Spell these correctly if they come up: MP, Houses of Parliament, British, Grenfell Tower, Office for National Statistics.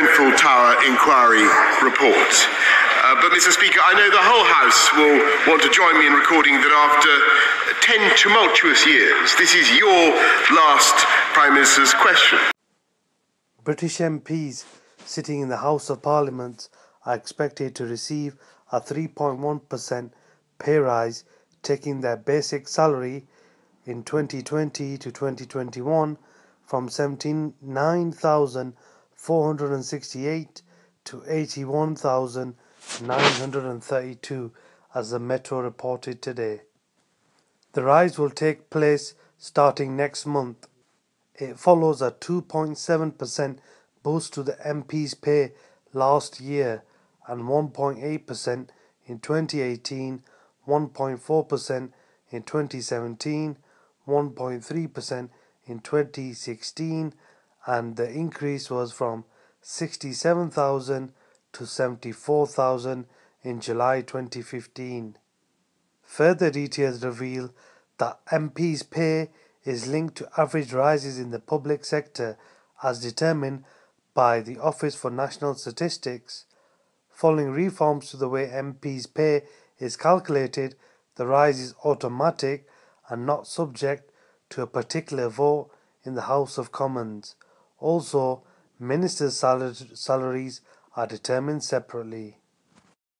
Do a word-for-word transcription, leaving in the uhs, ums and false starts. Grenfell Tower inquiry report. Uh, but, Mister Speaker, I know the whole House will want to join me in recording that after ten tumultuous years, this is your last Prime Minister's question. British M Ps sitting in the House of Parliament are expected to receive a three point one percent pay rise, taking their basic salary in twenty twenty to twenty twenty-one from seventy-nine thousand four hundred sixty-eight to eighty-one thousand nine hundred thirty-two, as the Metro reported today. The rise will take place starting next month. It follows a two point seven percent boost to the M P's pay last year and one point eight percent in twenty eighteen, one point four percent in twenty seventeen, one point three percent in twenty sixteen, and the increase was from sixty-seven thousand to seventy-four thousand in July twenty fifteen. Further details reveal that M P's pay is linked to average rises in the public sector as determined by the Office for National Statistics. Following reforms to the way M P's pay is calculated, the rise is automatic and not subject to a particular vote in the House of Commons. Also, ministers' salaries are determined separately.